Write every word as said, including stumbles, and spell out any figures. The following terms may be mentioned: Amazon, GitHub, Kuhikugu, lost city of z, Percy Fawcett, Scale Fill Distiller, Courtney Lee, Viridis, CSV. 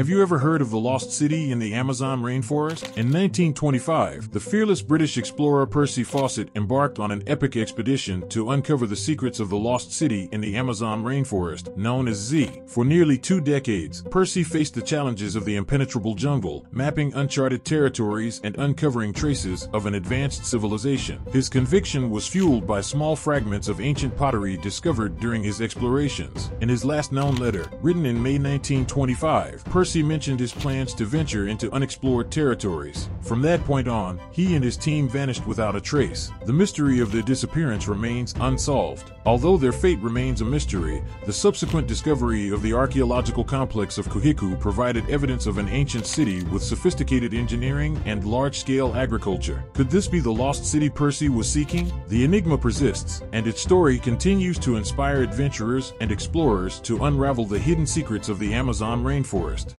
Have you ever heard of the lost city in the Amazon rainforest? In nineteen twenty-five, the fearless British explorer Percy Fawcett embarked on an epic expedition to uncover the secrets of the lost city in the Amazon rainforest, known as Z. For nearly two decades, Percy faced the challenges of the impenetrable jungle, mapping uncharted territories and uncovering traces of an advanced civilization. His conviction was fueled by small fragments of ancient pottery discovered during his explorations. In his last known letter, written in May nineteen twenty-five, Percy mentioned his plans to venture into unexplored territories. From that point on, he and his team vanished without a trace. The mystery of their disappearance remains unsolved. Although their fate remains a mystery, the subsequent discovery of the archaeological complex of Kuhikugu provided evidence of an ancient city with sophisticated engineering and large-scale agriculture. Could this be the lost city Percy was seeking? The enigma persists, and its story continues to inspire adventurers and explorers to unravel the hidden secrets of the Amazon rainforest.